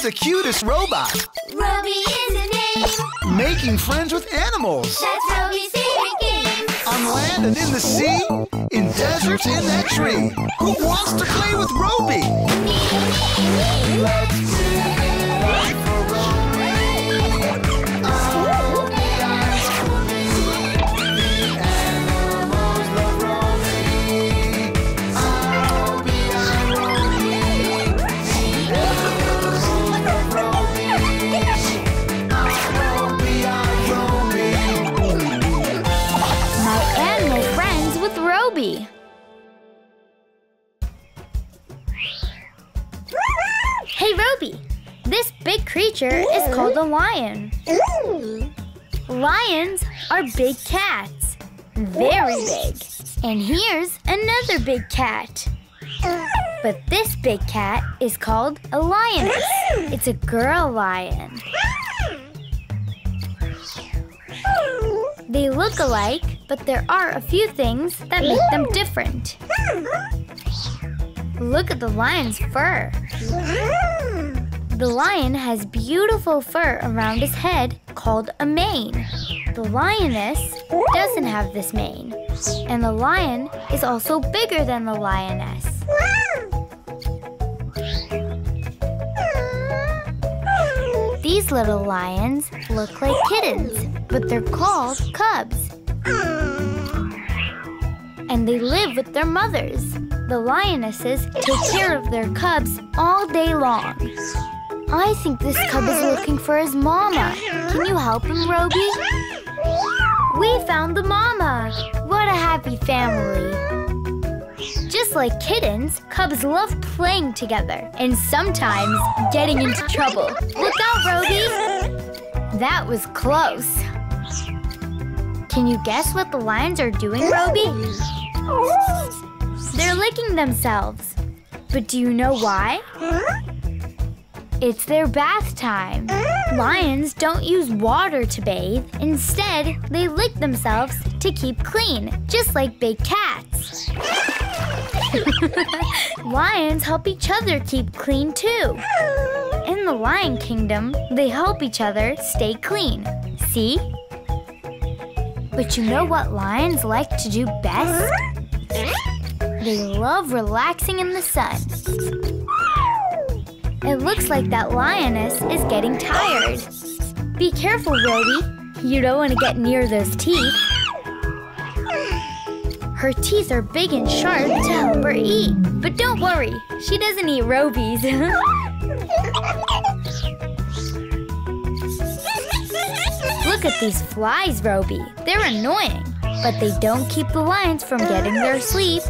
He's the cutest robot. Robi is his name. Making friends with animals. That's Robi's favorite game. On land and in the sea, in deserts and that tree. Who wants to play with Robi? Me. Let's do it. Robi. Hey Robi, this big creature is called a lion. Lions are big cats, very big. And here's another big cat. But this big cat is called a lioness. It's a girl lion. They look alike, but there are a few things that make them different. Look at the lion's fur. The lion has beautiful fur around his head called a mane. The lioness doesn't have this mane, and the lion is also bigger than the lioness. These little lions look like kittens, but they're called cubs. And they live with their mothers. The lionesses take care of their cubs all day long. I think this cub is looking for his mama. Can you help him, Robi? We found the mama. What a happy family. Just like kittens, cubs love playing together and sometimes getting into trouble. Look out, Robi! That was close. Can you guess what the lions are doing, Robi? They're licking themselves. But do you know why? It's their bath time. Lions don't use water to bathe. Instead, they lick themselves to keep clean, just like big cats. Lions help each other keep clean, too. In the Lion Kingdom, they help each other stay clean. See? But you know what lions like to do best? They love relaxing in the sun. It looks like that lioness is getting tired. Be careful, Robi. You don't want to get near those teeth. Her teeth are big and sharp to help her eat. But don't worry, she doesn't eat Robi's. Look at these flies, Robi. They're annoying, but they don't keep the lions from getting their sleep.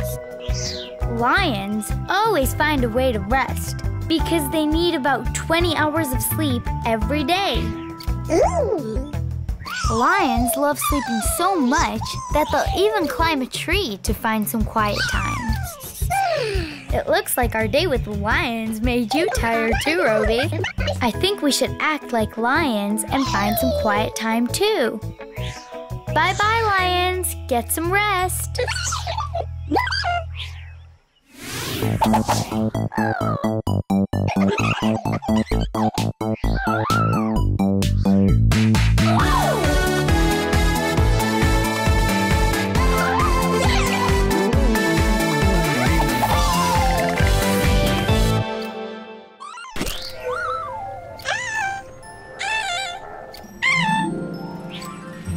Lions always find a way to rest because they need about 20 hours of sleep every day. Lions love sleeping so much that they'll even climb a tree to find some quiet time. It looks like our day with lions made you tired too, Robi. I think we should act like lions and find some quiet time too. Bye-bye, lions. Get some rest.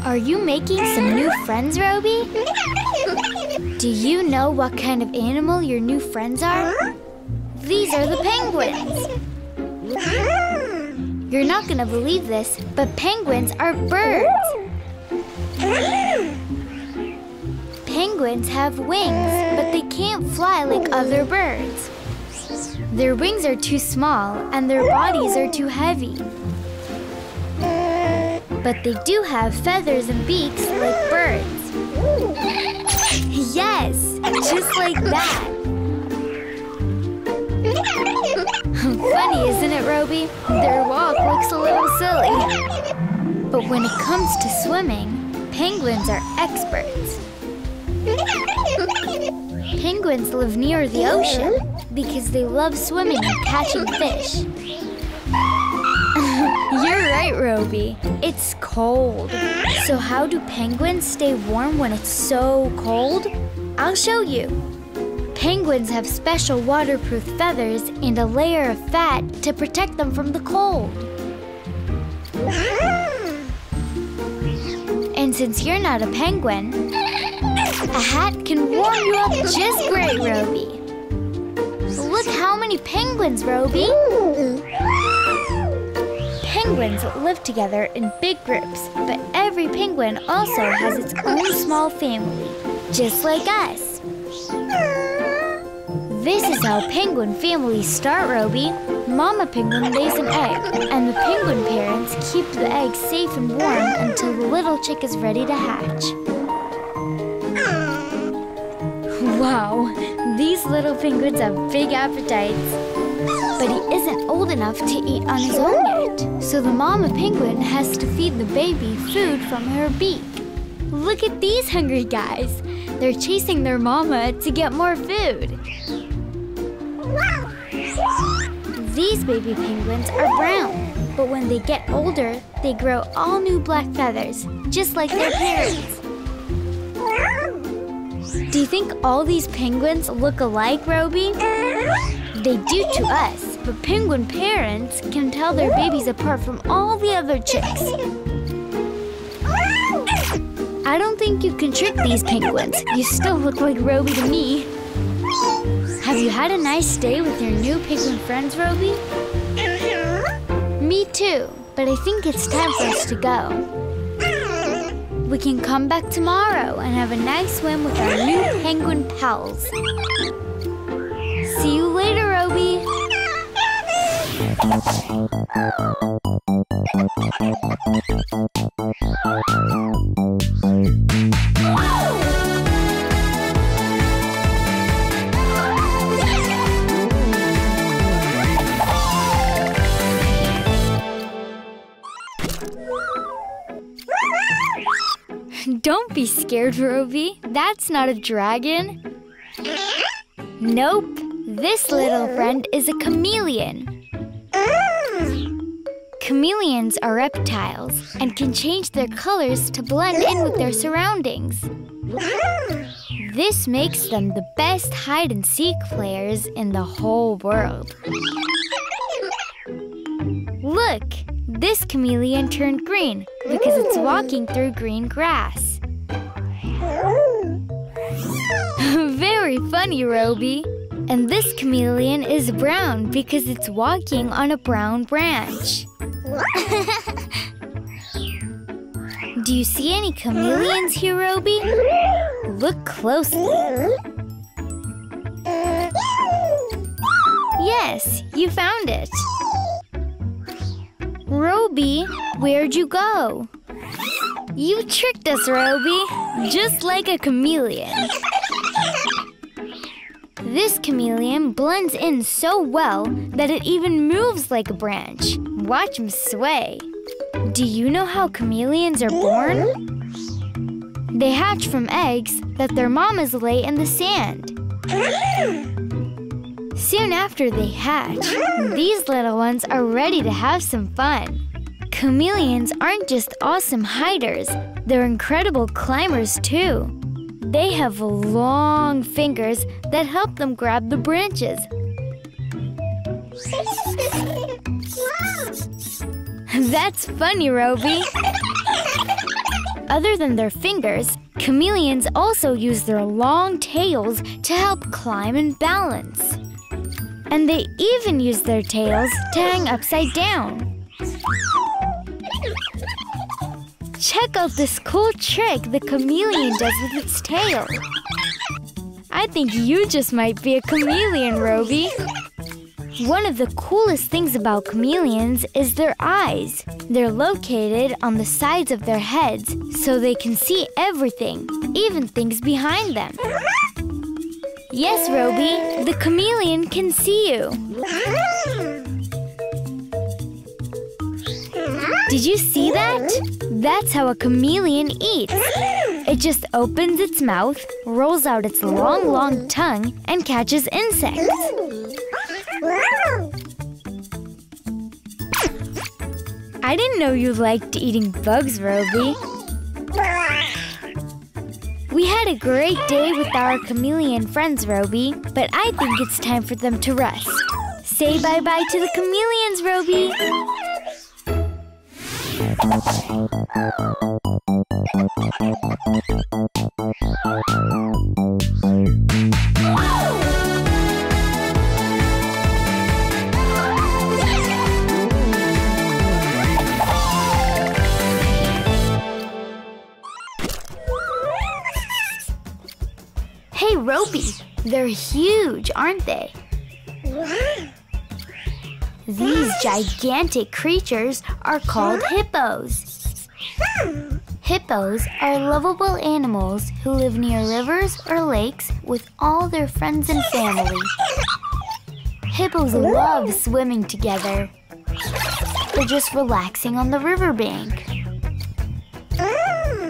Are you making some new friends, Robi? Do you know what kind of animal your new friends are? These are the penguins. You're not gonna believe this, but penguins are birds. Penguins have wings, but they can't fly like other birds. Their wings are too small and their bodies are too heavy. But they do have feathers and beaks like birds. Yes, just like that. Funny, isn't it, Robi? Their walk looks a little silly. But when it comes to swimming, penguins are experts. Penguins live near the ocean because they love swimming and catching fish. right, Robi. It's cold. So how do penguins stay warm when it's so cold? I'll show you. Penguins have special waterproof feathers and a layer of fat to protect them from the cold. And since you're not a penguin, a hat can warm you up just great, Robi. Look how many penguins, Robi. Penguins live together in big groups, but every penguin also has its own small family, just like us. This is how penguin families start, Robi. Mama penguin lays an egg, and the penguin parents keep the egg safe and warm until the little chick is ready to hatch. Wow, these little penguins have big appetites. But he isn't old enough to eat on his own yet. So the mama penguin has to feed the baby food from her beak. Look at these hungry guys. They're chasing their mama to get more food. These baby penguins are brown, but when they get older, they grow all new black feathers, just like their parents. Do you think all these penguins look alike, Robi? They do to us, but penguin parents can tell their babies apart from all the other chicks. I don't think you can trick these penguins. You still look like Robi to me. Have you had a nice day with your new penguin friends, Robi? Me too, but I think it's time for us to go. We can come back tomorrow and have a nice swim with our new penguin pals. See you later, Robi. Don't be scared, Robi. That's not a dragon. Nope. This little friend is a chameleon. Chameleons are reptiles and can change their colors to blend in with their surroundings. This makes them the best hide-and-seek players in the whole world. Look! This chameleon turned green because it's walking through green grass. Very funny, Robi. And this chameleon is brown because it's walking on a brown branch. Do you see any chameleons here, Robi? Look closely. Yes, you found it. Robi, where'd you go? You tricked us, Robi, just like a chameleon. This chameleon blends in so well that it even moves like a branch. Watch him sway. Do you know how chameleons are born? They hatch from eggs that their mamas lay in the sand. Soon after they hatch, these little ones are ready to have some fun. Chameleons aren't just awesome hiders, they're incredible climbers too. They have long fingers that help them grab the branches. That's funny, Robi. Other than their fingers, chameleons also use their long tails to help climb and balance. And they even use their tails to hang upside down. Check out this cool trick the chameleon does with its tail. I think you just might be a chameleon, Robi. One of the coolest things about chameleons is their eyes. They're located on the sides of their heads so they can see everything, even things behind them. Yes, Robi, the chameleon can see you. Did you see that? That's how a chameleon eats. It just opens its mouth, rolls out its long, long tongue, and catches insects. I didn't know you liked eating bugs, Robi. We had a great day with our chameleon friends, Robi, but I think it's time for them to rest. Say bye-bye to the chameleons, Robi. Hey, Robi, they're huge, aren't they? These gigantic creatures are called hippos. Hippos are lovable animals who live near rivers or lakes with all their friends and family. Hippos love swimming together. They're just relaxing on the riverbank.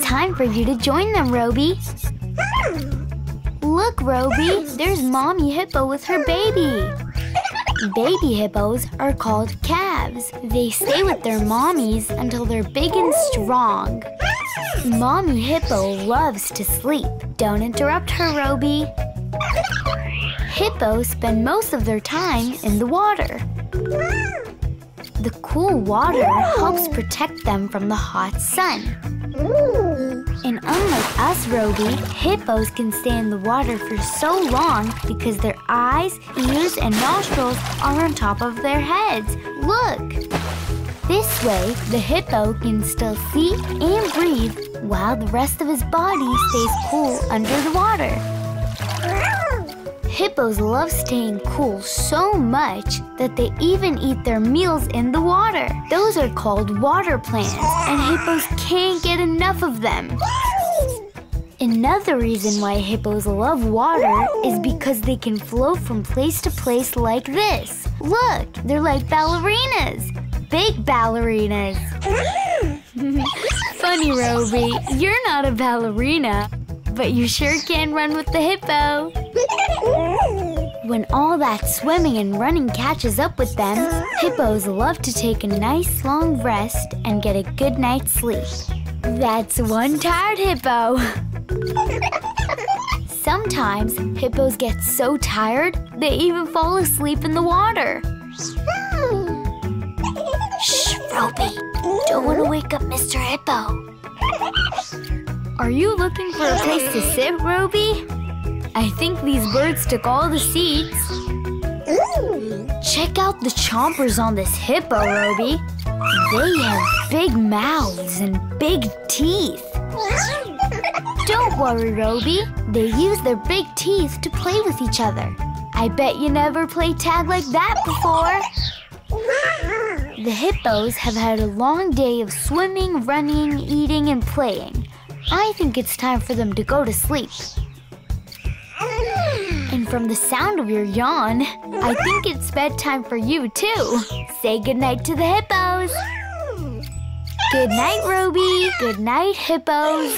Time for you to join them, Robi. Look, Robi, there's Mommy Hippo with her baby. Baby hippos are called calves. They stay with their mommies until they're big and strong. Mommy Hippo loves to sleep. Don't interrupt her, Robi. Hippos spend most of their time in the water. The cool water helps protect them from the hot sun. And unlike us, Robi, hippos can stay in the water for so long because their eyes, ears, and nostrils are on top of their heads. Look! This way, the hippo can still see and breathe while the rest of his body stays cool under the water. Hippos love staying cool so much that they even eat their meals in the water. Those are called water plants, and hippos can't get enough of them. Another reason why hippos love water is because they can float from place to place like this. Look, they're like ballerinas, big ballerinas. Funny, Robi, you're not a ballerina, but you sure can run with the hippo. When all that swimming and running catches up with them, hippos love to take a nice long rest and get a good night's sleep. That's one tired hippo. Sometimes hippos get so tired, they even fall asleep in the water. Shh, Robi. Don't want to wake up Mr. Hippo. Are you looking for a place to sit, Robi? I think these birds took all the seeds. Check out the chompers on this hippo, Robi. They have big mouths and big teeth. Don't worry, Robi. They use their big teeth to play with each other. I bet you never played tag like that before. The hippos have had a long day of swimming, running, eating, and playing. I think it's time for them to go to sleep. And from the sound of your yawn, I think it's bedtime for you, too. Say goodnight to the hippos. Good night, Robi. Good night, hippos.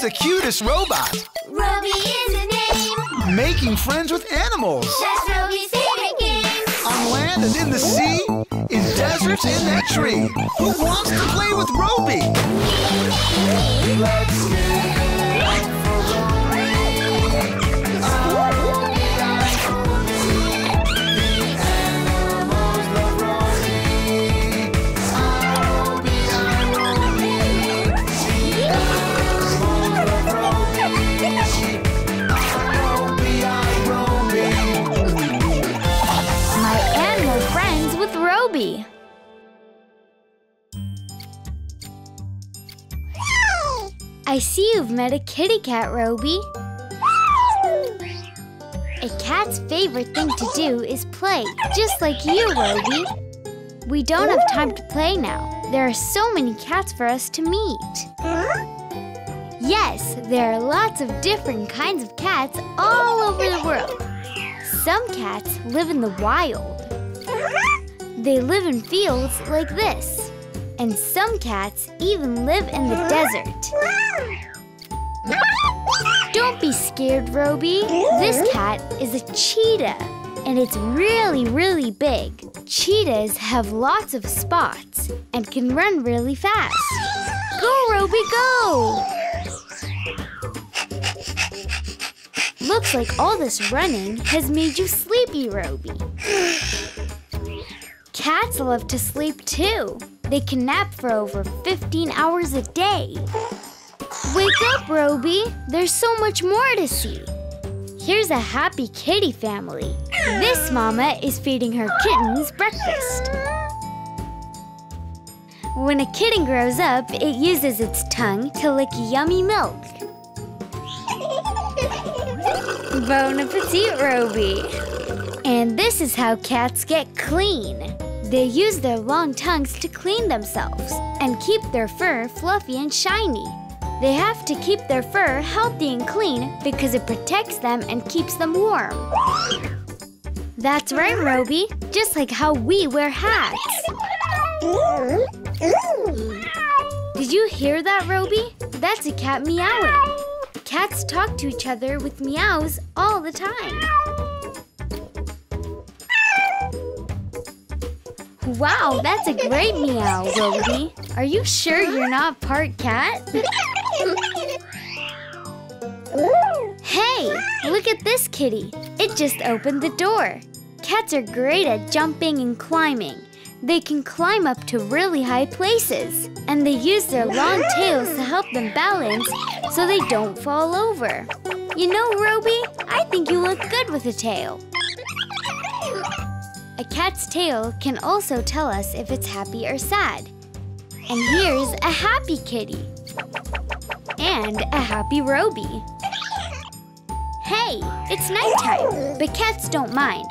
The cutest robot. Robi is his name. Making friends with animals. That's Robi's favorite game. On land and in the sea, in deserts and that tree. Who wants to play with Robi? Let's get it. Robi. I see you've met a kitty cat, Robi. A cat's favorite thing to do is play, just like you, Robi. We don't have time to play now. There are so many cats for us to meet. Yes, there are lots of different kinds of cats all over the world. Some cats live in the wild. They live in fields like this. And some cats even live in the desert. Don't be scared, Robi. This cat is a cheetah, and it's really, really big. Cheetahs have lots of spots and can run really fast. Go, Robi, go! Looks like all this running has made you sleepy, Robi. Cats love to sleep, too. They can nap for over 15 hours a day. Wake up, Robi. There's so much more to see. Here's a happy kitty family. This mama is feeding her kittens breakfast. When a kitten grows up, it uses its tongue to lick yummy milk. Bon appetit, Robi. And this is how cats get clean. They use their long tongues to clean themselves and keep their fur fluffy and shiny. They have to keep their fur healthy and clean because it protects them and keeps them warm. That's right, Robi, just like how we wear hats. Did you hear that, Robi? That's a cat meowing. Cats talk to each other with meows all the time. Wow, that's a great meow, Robi. Are you sure you're not part cat? Hey, look at this kitty. It just opened the door. Cats are great at jumping and climbing. They can climb up to really high places. And they use their long tails to help them balance so they don't fall over. You know, Robi, I think you look good with a tail. A cat's tail can also tell us if it's happy or sad. And here's a happy kitty. And a happy Robi. Hey, it's nighttime, but cats don't mind.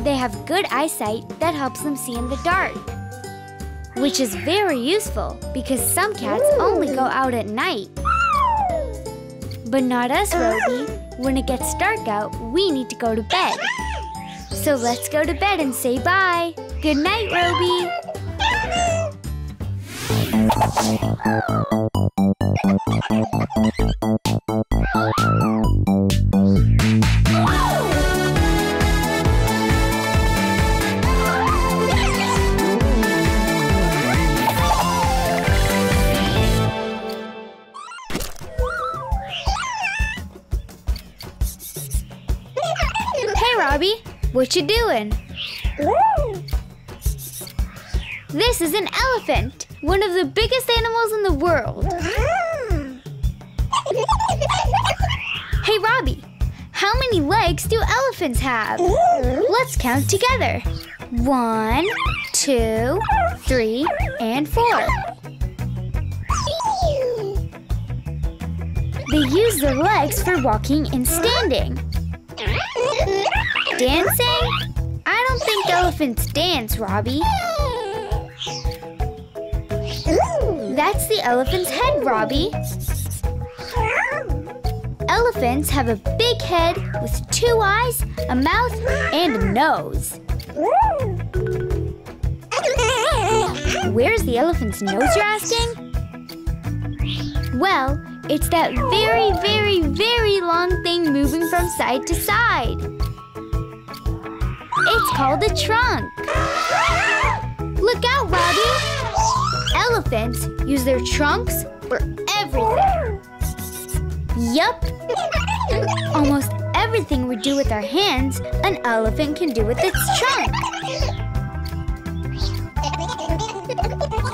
They have good eyesight that helps them see in the dark, which is very useful because some cats only go out at night. But not us, Robi. When it gets dark out, we need to go to bed. So let's go to bed and say bye. Good night, Robi. Robi, what you doing? This is an elephant, one of the biggest animals in the world. Hey, Robi, how many legs do elephants have? Let's count together. 1, 2, 3, and 4. They use their legs for walking and standing. Dancing? I don't think elephants dance, Robi. That's the elephant's head, Robi. Elephants have a big head with 2 eyes, a mouth, and a nose. Where's the elephant's nose, you're asking? Well, it's that very, very, very long thing moving from side to side. It's called a trunk. Look out, Robi! Elephants use their trunks for everything. Yup. Almost everything we do with our hands, an elephant can do with its trunk.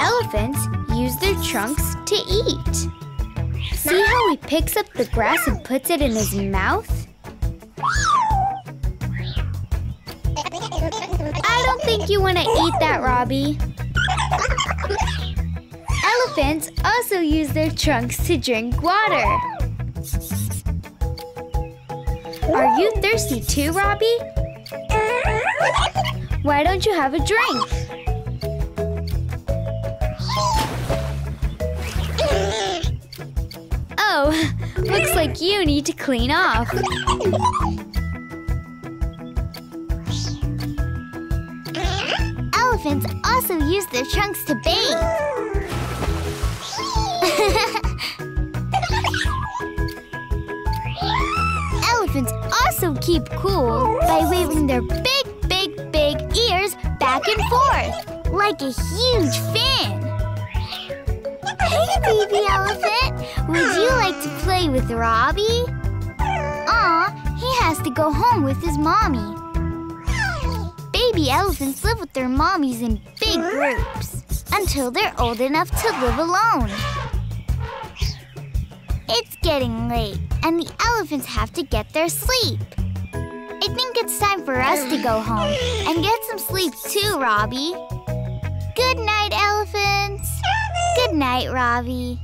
Elephants use their trunks to eat. See how he picks up the grass and puts it in his mouth? I don't think you want to eat that, Robi. Elephants also use their trunks to drink water. Are you thirsty too, Robi? Why don't you have a drink? Oh, looks like you need to clean off. elephants also use their trunks to bathe. Elephants also keep cool by waving their big ears back and forth, like a huge fan. Hey, baby elephant, would you like to play with Robi? Aw, he has to go home with his mommy. Baby elephants live with their mommies in big groups until they're old enough to live alone. It's getting late, and the elephants have to get their sleep. I think it's time for us to go home and get some sleep too, Robi. Good night, elephants. Good night, Robi.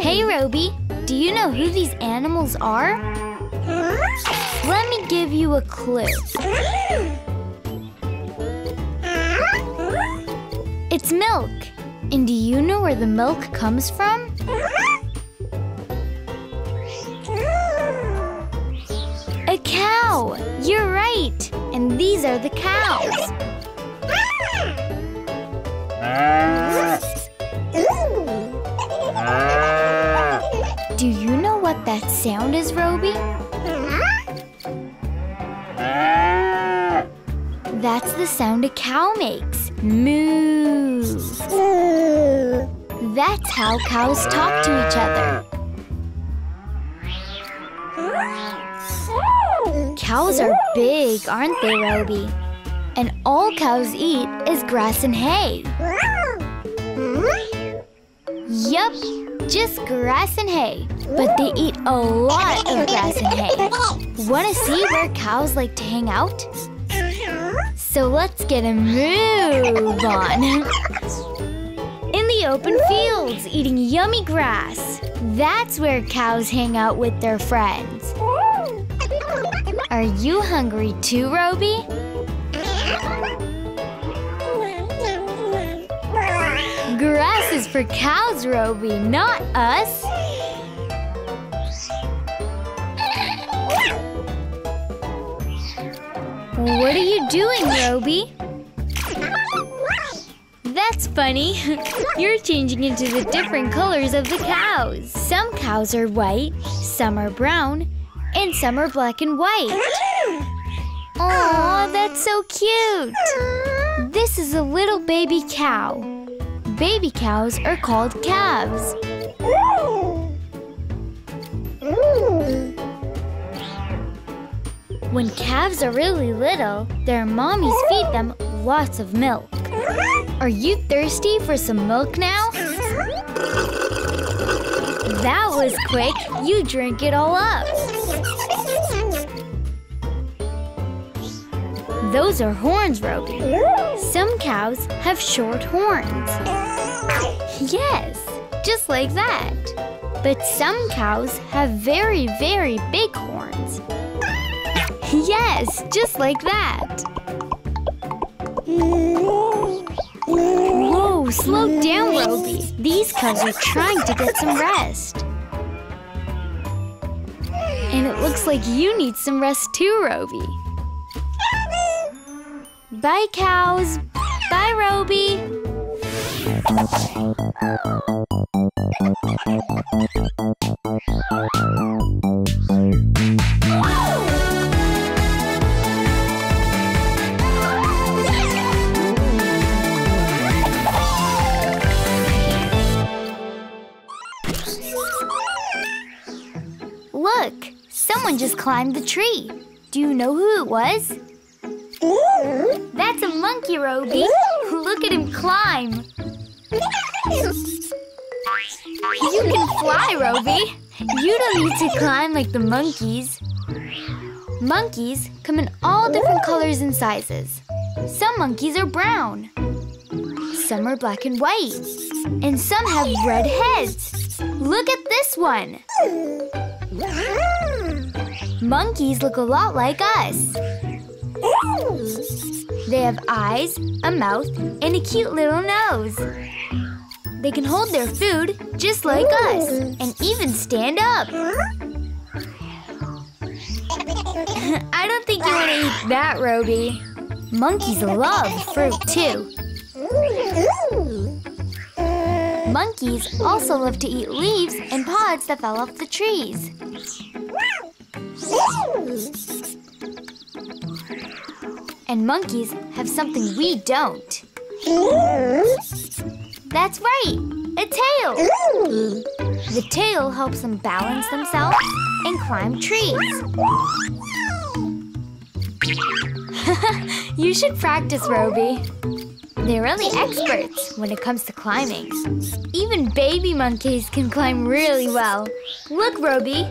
Hey, Robi, do you know who these animals are? Let me give you a clue. It's milk. And do you know where the milk comes from? A cow! You're right! And these are the cows. Do you know what that sound is, Robi? That's the sound a cow makes. Moo! That's how cows talk to each other. Cows are big, aren't they, Robi? And all cows eat is grass and hay. Yup, just grass and hay. But they eat a lot of grass and hay. Wanna see where cows like to hang out? So let's get a move on. In the open fields, eating yummy grass. That's where cows hang out with their friends. Are you hungry too, Robi? Grass is for cows, Robi, not us. What are you doing, Robi? That's funny. You're changing into the different colors of the cows. Some cows are white, some are brown, and some are black and white. Aw, that's so cute. This is a little baby cow. Baby cows are called calves. When calves are really little, their mommies feed them lots of milk. Are you thirsty for some milk now? That was quick. You drank it all up. Those are horns, Robi. Some cows have short horns. Yes, just like that. But some cows have very big horns. Yes, just like that. Whoa, slow down, Robi. These cows are trying to get some rest. And it looks like you need some rest too, Robi. Bye, cows. Bye, Robi. Look, someone just climbed the tree. Do you know who it was? That's a monkey, Robi. Look at him climb. You can fly, Robi. You don't need to climb like the monkeys. Monkeys come in all different colors and sizes. Some monkeys are brown. Some are black and white. And some have red heads. Look at this one. Monkeys look a lot like us. They have eyes, a mouth, and a cute little nose. They can hold their food just like us and even stand up. I don't think you want to eat that, Robi. Monkeys love fruit, too. Monkeys also love to eat leaves and pods that fell off the trees. And monkeys have something we don't. That's right, a tail. The tail helps them balance themselves and climb trees. You should practice, Robi. They're really experts when it comes to climbing. Even baby monkeys can climb really well. Look, Robi.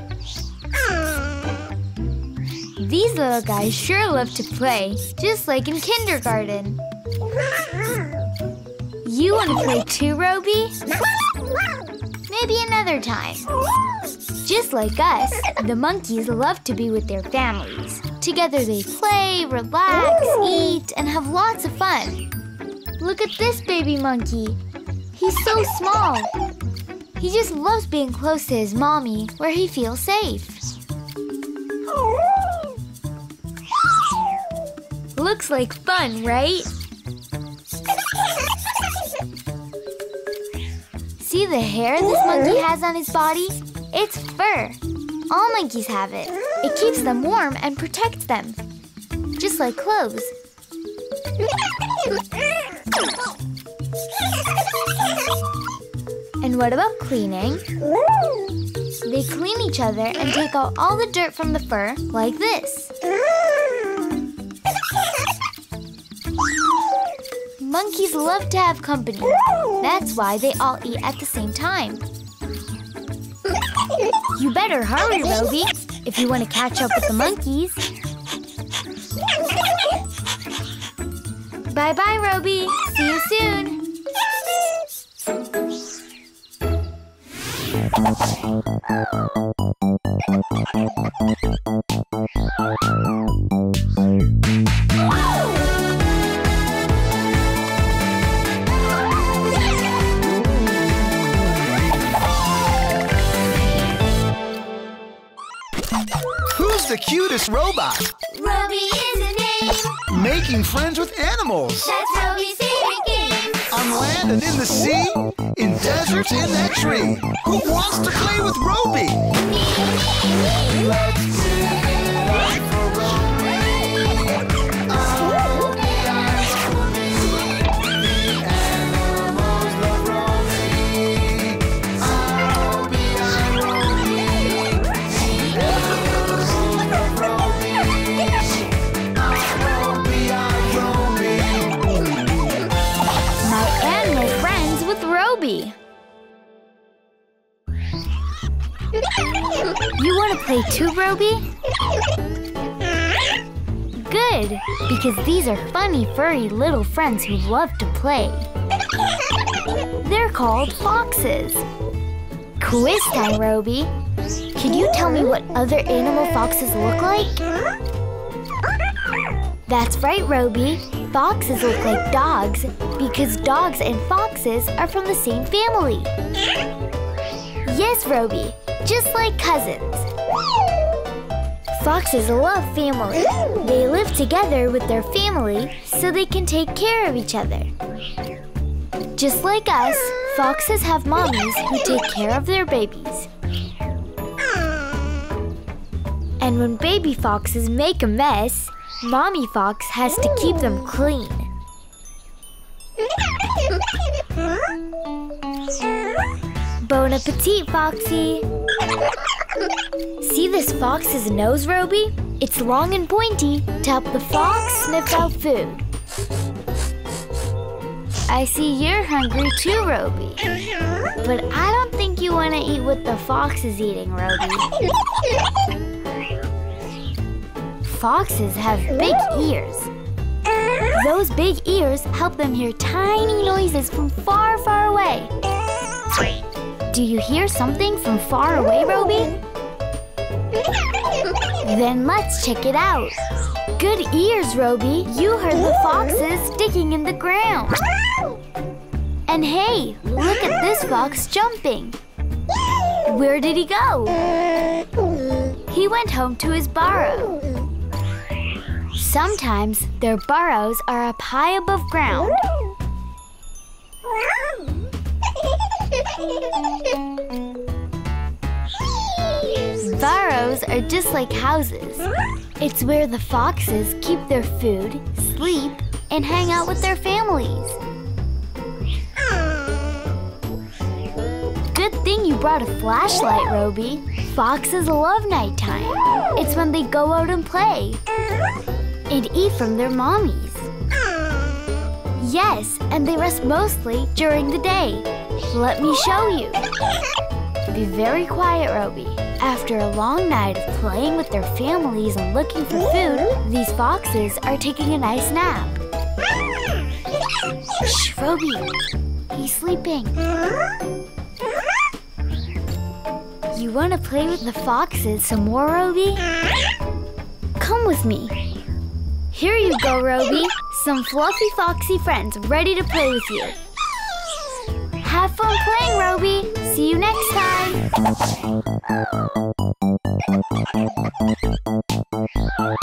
These little guys sure love to play, just like in kindergarten. You want to play too, Robi? Maybe another time. Just like us, the monkeys love to be with their families. Together they play, relax, eat, and have lots of fun. Look at this baby monkey. He's so small. He just loves being close to his mommy, where he feels safe. Looks like fun, right? See the hair this monkey has on his body? It's fur. All monkeys have it. It keeps them warm and protects them, just like clothes. And what about cleaning? They clean each other and take out all the dirt from the fur like this. Monkeys love to have company. That's why they all eat at the same time. You better hurry, Robi, if you want to catch up with the monkeys. Bye-bye, Robi. See you soon. The cutest robot. Robi is a name. Making friends with animals. That's Robi's favorite game. On land and in the sea, in deserts and that tree. Who wants to play with Robi? Me. Let's do it for Robi. Oh, that's Robi. The animals love Robi. Oh, be Robi. You want to play too, Robi? Good, because these are funny, furry little friends who love to play. They're called foxes. Quiz time, Robi. Can you tell me what other animal foxes look like? That's right, Robi. Foxes look like dogs because dogs and foxes are from the same family. Yes, Robi. Just like cousins. Foxes love family. They live together with their family so they can take care of each other. Just like us, foxes have mommies who take care of their babies. And when baby foxes make a mess, mommy fox has to keep them clean. Bon appetit, Foxy. See this fox's nose, Robi? It's long and pointy to help the fox sniff out food. I see you're hungry too, Robi. But I don't think you want to eat what the fox is eating, Robi. Foxes have big ears. Those big ears help them hear tiny noises from far, far away. Do you hear something from far away, Robi? Then let's check it out. Good ears, Robi. You heard the foxes digging in the ground. And hey, look at this fox jumping. Where did he go? He went home to his burrow. Sometimes their burrows are up high above ground. Burrows are just like houses. It's where the foxes keep their food, sleep, and hang out with their families. Good thing you brought a flashlight, Robi. Foxes love nighttime. It's when they go out and play and eat from their mommies. Yes, and they rest mostly during the day. Let me show you. Be very quiet, Robi. After a long night of playing with their families and looking for food, these foxes are taking a nice nap. Shh, Robi. He's sleeping. You want to play with the foxes some more, Robi? Come with me. Here you go, Robi. Some fluffy foxy friends ready to play with you. Have fun playing, Robi. See you next time.